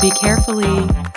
Be carefully.